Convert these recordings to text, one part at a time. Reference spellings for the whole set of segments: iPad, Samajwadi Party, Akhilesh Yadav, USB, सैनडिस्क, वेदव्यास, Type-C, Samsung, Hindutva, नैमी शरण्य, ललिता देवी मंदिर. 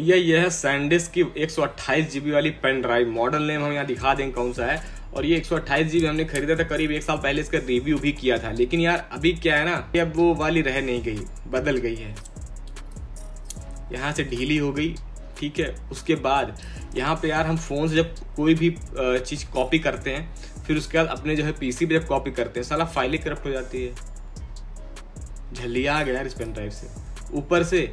यह है सैनडिस्क की 128 GB वाली पेन ड्राइव। मॉडल नेम हम यहाँ दिखा देंगे कौन सा है। और ये 128 GB हमने खरीदा था करीब 1 साल पहले, इसका रिव्यू भी किया था। लेकिन यार अभी क्या है ना, अब वो वाली रह नहीं गई, बदल गई है। यहाँ से ढीली हो गई, ठीक है। उसके बाद यहाँ पे यार हम फ़ोन से जब कोई भी चीज़ कॉपी करते हैं, फिर उसके बाद अपने जो है PC पे जब कॉपी करते हैं, साला फाइलें करप्ट हो जाती है। झलिया आ गया यार इस पेन ड्राइव से। ऊपर से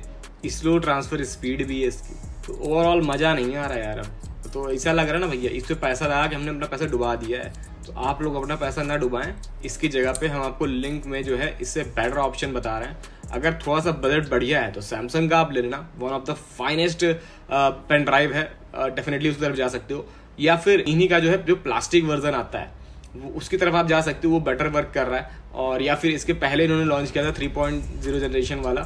स्लो ट्रांसफ़र स्पीड भी है इसकी, तो ओवरऑल मज़ा नहीं आ रहा यार। अब तो ऐसा लग रहा है ना भैया, इस पर पैसा लगा कि हमने अपना पैसा डुबा दिया है। तो आप लोग अपना पैसा ना डुबाएं। इसकी जगह पे हम आपको लिंक में जो है इससे बेटर ऑप्शन बता रहे हैं। अगर थोड़ा सा बजट बढ़िया है तो सैमसंग का आप ले लेना, one of the finest pen drive है, डेफिनेटली उस तरफ जा सकते हो। या फिर इन्हीं का जो है जो प्लास्टिक वर्जन आता है वो, उसकी तरफ आप जा सकते हो, वो बेटर वर्क कर रहा है। और या फिर इसके पहले इन्होंने लॉन्च किया था 3.0 जनरेशन वाला,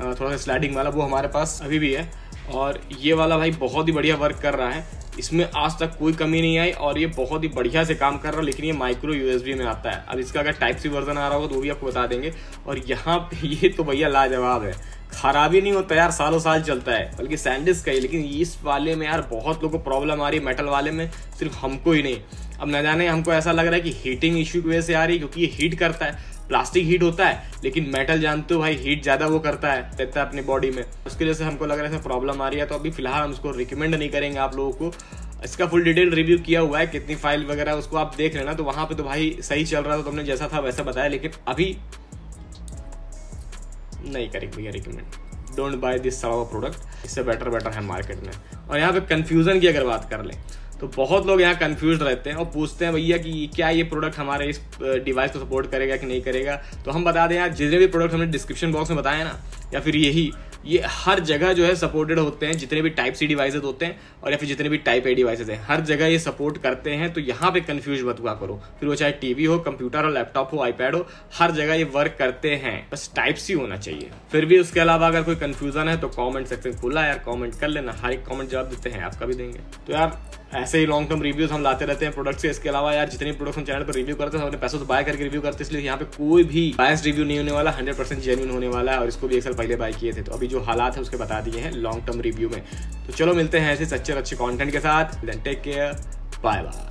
थोड़ा सा स्लाइडिंग वाला, वो हमारे पास अभी भी है। और ये वाला भाई बहुत ही बढ़िया वर्क कर रहा है, इसमें आज तक कोई कमी नहीं आई और ये बहुत ही बढ़िया से काम कर रहा है। लेकिन ये माइक्रो USB में आता है। अब इसका अगर Type-C वर्जन आ रहा होगा तो वो भी आपको बता देंगे। और यहाँ पे ये तो भैया लाजवाब है, खराब ही नहीं होता यार, सालों साल चलता है, बल्कि सैनडिस्क का ही। लेकिन इस वाले में यार बहुत लोगों को प्रॉब्लम आ रही है, मेटल वाले में, सिर्फ हमको ही नहीं। अब न जाने हमको ऐसा लग रहा है कि हीटिंग इश्यू की वजह से आ रही है, क्योंकि ये हीट करता है, प्लास्टिक हीट होता है, लेकिन मेटल जानते हो भाई हीट ज़्यादा वो करता है, देता है अपनी बॉडी में। उसकी वजह से हमको लग रहा है इसमें प्रॉब्लम आ रही है। तो अभी फिलहाल हम उसको रिकमेंड नहीं करेंगे आप लोगों को। इसका फुल डिटेल रिव्यू किया हुआ है, कितनी फाइल वगैरह उसको आप देख लेना। तो वहाँ पे तो भाई सही चल रहा था, तुमने जैसा था वैसा बताया। लेकिन अभी नहीं करेंगे भैया रिकमेंड। डोंट बाय दिस सारा प्रोडक्ट, इससे बेटर है मार्केट में। और यहाँ पे कन्फ्यूज़न की अगर बात कर लें तो बहुत लोग यहाँ कंफ्यूज रहते हैं और पूछते हैं भैया कि क्या ये प्रोडक्ट हमारे इस डिवाइस को सपोर्ट करेगा कि नहीं करेगा। तो हम बता दें यार, जितने भी प्रोडक्ट हमने डिस्क्रिप्शन बॉक्स में बताया ना, या फिर ये हर जगह जो है सपोर्टेड होते हैं। जितने भी Type-C डिवाइसेज होते हैं और या फिर जितने भी Type-A डिवाइसेज हैं, हर जगह ये सपोर्ट करते हैं। तो यहाँ पे कंफ्यूज मत हुआ करो, फिर वो चाहे TV हो, कंप्यूटर हो, लैपटॉप हो, iPad हो, हर जगह ये वर्क करते हैं। बस Type-C होना चाहिए। फिर भी उसके अलावा अगर कोई कन्फ्यूजन है तो कॉमेंट सेक्शन खुला है यार, कॉमेंट कर लेना। हर एक कॉमेंट जवाब देते हैं, आपका भी देंगे। तो यार ऐसे ही लॉन्ग टर्म रिव्यूज हम लाते रहते हैं प्रोडक्ट से। इसके अलावा यार जितने प्रोडक्ट हम चैनल पर रिव्यू करते हैं, हमने पैसों से बाय करके रिव्यू करते हैं, इसलिए यहाँ पे कोई भी बायस रिव्यू नहीं होने वाला, 100% जेन्युइन होने वाला है। और इसको भी 1 साल पहले बाय किए थे, तो अभी जो हालात है उसके बता दिए हैं लॉन्ग टर्म रिव्यू में। तो चलो मिलते हैं ऐसे अच्छे कॉन्टेंट के साथ। Take care, bye bye.